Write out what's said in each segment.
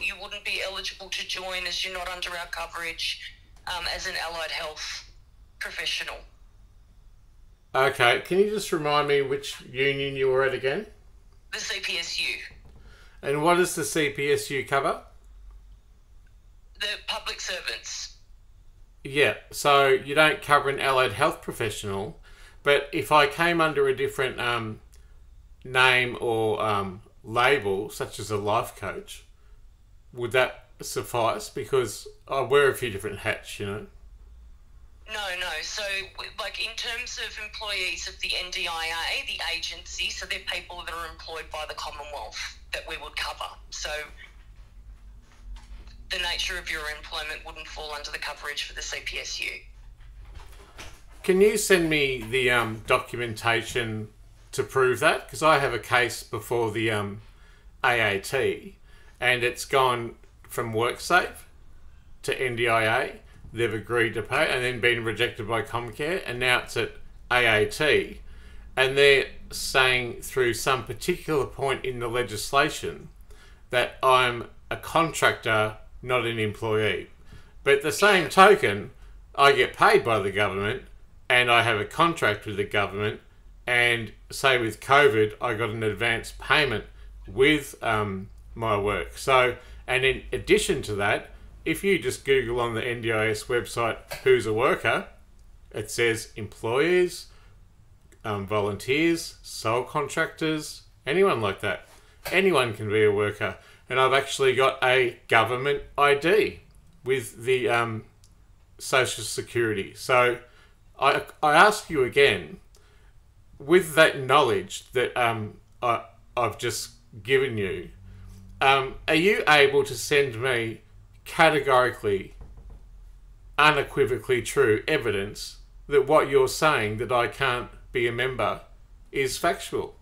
you wouldn't be eligible to join as you're not under our coverage as an allied health professional. Okay, can you just remind me which union you were at again? The CPSU. And what does the CPSU cover? The public servants. Yeah, so you don't cover an allied health professional, but if I came under a different name or label, such as a life coach, would that suffice? Because I wear a few different hats, you know? No. So, like, in terms of employees of the NDIA, the agency, so they're people that are employed by the Commonwealth that we would cover. So the nature of your employment wouldn't fall under the coverage for the CPSU. Can you send me the documentation to prove that? Because I have a case before the AAT, and it's gone from WorkSafe to NDIA. They've agreed to pay and then been rejected by Comcare, and now it's at AAT, and they're saying through some particular point in the legislation that I'm a contractor, not an employee. But at the same token, I get paid by the government and I have a contract with the government, and say with COVID, I got an advance payment with my work. So, and in addition to that, if you just Google on the NDIS website, who's a worker, it says employees, volunteers, sole contractors, anyone like that. Anyone can be a worker. And I've actually got a government ID with the Social Security. So I ask you again, with that knowledge that I've just given you, are you able to send me categorically, unequivocally true evidence that what you're saying, that I can't be a member, is factual?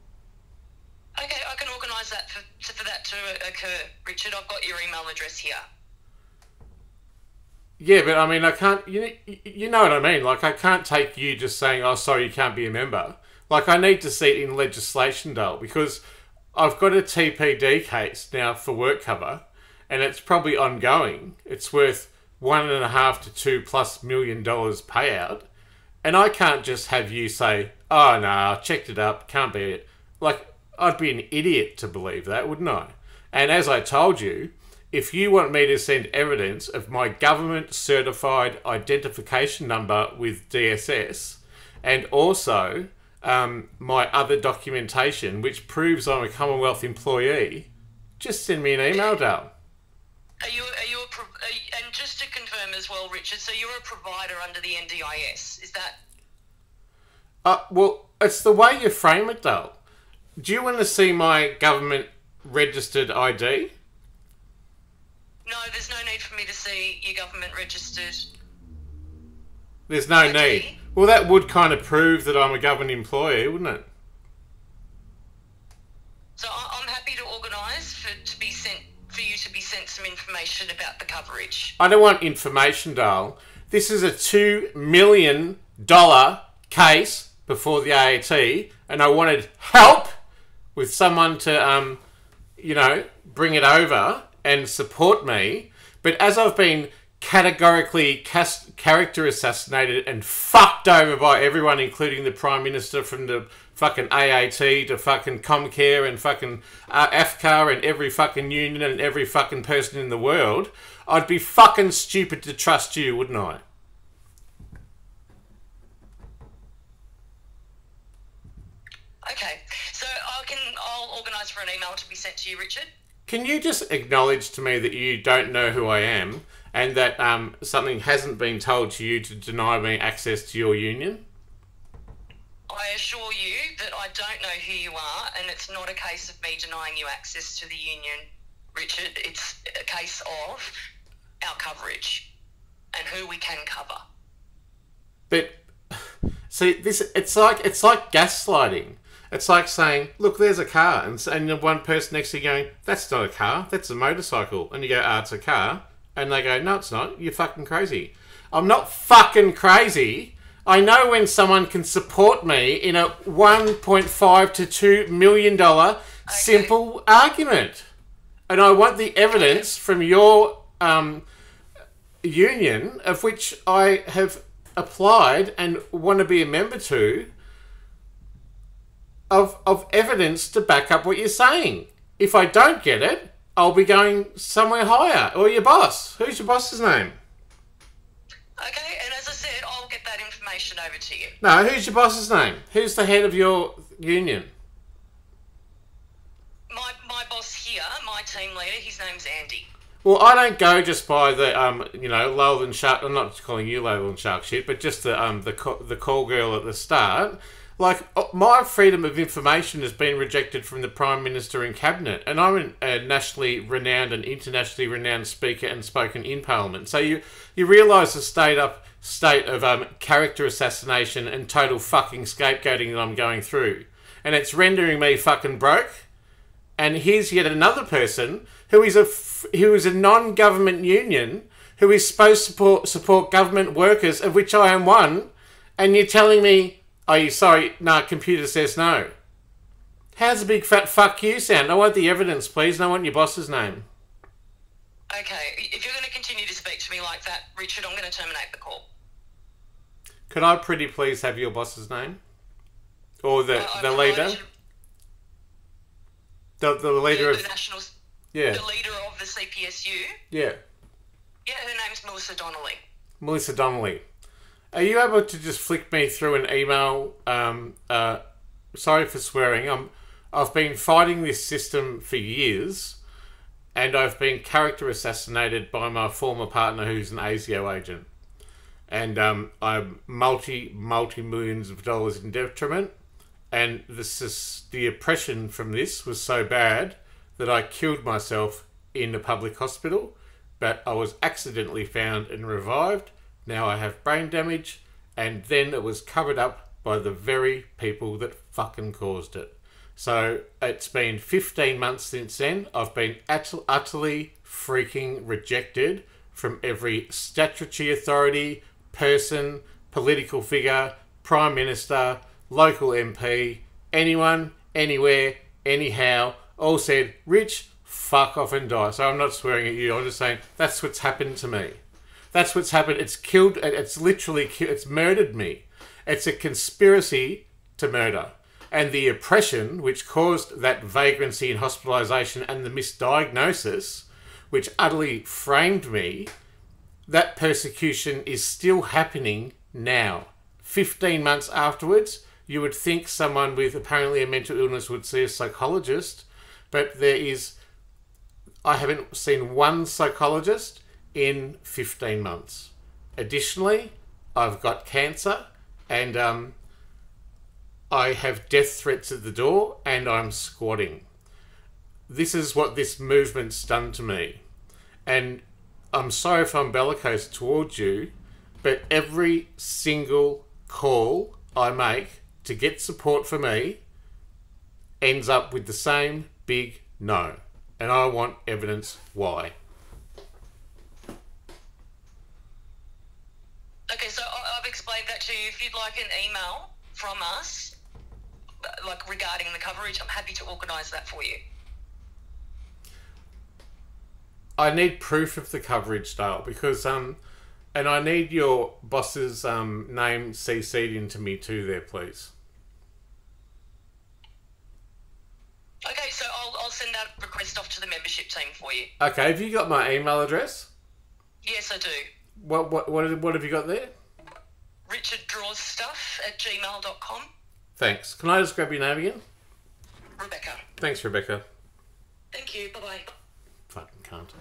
Okay, I can organise that for that to occur, Richard. I've got your email address here. Yeah, but I mean, I can't, you know what I mean? Like, I can't take you just saying, oh, sorry, you can't be a member. Like, I need to see it in legislation, Dale, because I've got a TPD case now for work cover, and it's probably ongoing. It's worth $1.5 to $2+ million payout. And I can't just have you say, oh, no, I checked it up, can't be it. Like, I'd be an idiot to believe that, wouldn't I? And as I told you, if you want me to send evidence of my government certified identification number with DSS, and also my other documentation, which proves I'm a Commonwealth employee, just send me an email, Dale. And just to confirm as well, Richard, so you're a provider under the NDIS, is that? Well, it's the way you frame it, though. Do you want to see my government registered ID? No, there's no need for me to see your government registered. There's no need. Well, that would kind of prove that I'm a government employee, wouldn't it? So I'm happy to organise for you to be sent some information about the coverage. I don't want information, Dale. This is a $2 million case before the AAT, and I wanted help with someone to, you know, bring it over and support me. But as I've been categorically character assassinated and fucked over by everyone, including the Prime Minister, from the fucking AAT to fucking Comcare and fucking AFCA and every fucking union and every fucking person in the world, I'd be fucking stupid to trust you, wouldn't I? Okay, so I'll organise for an email to be sent to you, Richard. Can you just acknowledge to me that you don't know who I am, and that something hasn't been told to you to deny me access to your union? I assure you that I don't know who you are, and it's not a case of me denying you access to the union, Richard. It's a case of our coverage and who we can cover. But see, it's like gaslighting. It's like saying, look, there's a car, and the one person next to you going, that's not a car, that's a motorcycle. And you go, ah, it's a car. And they go, no, it's not. You're fucking crazy. I'm not fucking crazy. I know when someone can support me in a $1.5 to $2 million simple argument. And I want the evidence from your union, of which I have applied and want to be a member to, of evidence to back up what you're saying. If I don't get it, I'll be going somewhere higher, or your boss. Who's your boss's name? Okay, and as I said, I'll get that information over to you. No, who's your boss's name? Who's the head of your union? My boss here, my team leader, his name's Andy. Well, I don't go just by the you know, Lowell and Shark. I'm not calling you Lowell and Shark shit, but just the call girl at the start. Like, my freedom of information has been rejected from the Prime Minister and Cabinet, and I'm a nationally renowned and internationally renowned speaker and spoken in Parliament. So you realise the state of character assassination and total fucking scapegoating that I'm going through, and it's rendering me fucking broke. And here's yet another person who is a non-government union who is supposed to support government workers, of which I am one, and you're telling me, "Are you sorry? Nah, computer says no." How's a big fat fuck you sound? I want the evidence, please, and I want your boss's name. Okay, if you're going to continue to speak to me like that, Richard, I'm going to terminate the call. Could I pretty please have your boss's name? Or the leader? The leader of... The leader of the CPSU? Yeah. Yeah, her name's Melissa Donnelly. Melissa Donnelly. Are you able to just flick me through an email? Sorry for swearing. I've been fighting this system for years, and I've been character assassinated by my former partner, who's an ASIO agent, and I'm multi millions of dollars in detriment. And the oppression from this was so bad that I killed myself in a public hospital, but I was accidentally found and revived. Now I have brain damage, and then it was covered up by the very people that fucking caused it. So it's been 15 months since then. I've been utterly freaking rejected from every statutory authority, person, political figure, Prime Minister, local MP, anyone, anywhere, anyhow, all said, "Rich, fuck off and die." So I'm not swearing at you, I'm just saying that's what's happened to me. That's what's happened. It's killed. It's literally killed. It's murdered me. It's a conspiracy to murder. And the oppression which caused that vagrancy and hospitalisation and the misdiagnosis, which utterly framed me, that persecution is still happening now. 15 months afterwards, you would think someone with apparently a mental illness would see a psychologist, but there is... I haven't seen one psychologist in 15 months. Additionally, I've got cancer, and I have death threats at the door, and I'm squatting. This is what this movement's done to me. And I'm sorry if I'm bellicose towards you, but every single call I make to get support for me ends up with the same big no. And I want evidence why. Okay, so I've explained that to you. If you'd like an email from us, like regarding the coverage, I'm happy to organise that for you. I need proof of the coverage, Dale, because and I need your boss's name CC'd into me too, there, please. Okay, so I'll send that request off to the membership team for you. Okay, have you got my email address? Yes, I do. What have you got there? richarddrawsstuff@gmail.com. Thanks. Can I just grab your name again? Rebecca. Thanks, Rebecca. Thank you. Bye-bye. Fucking cunt.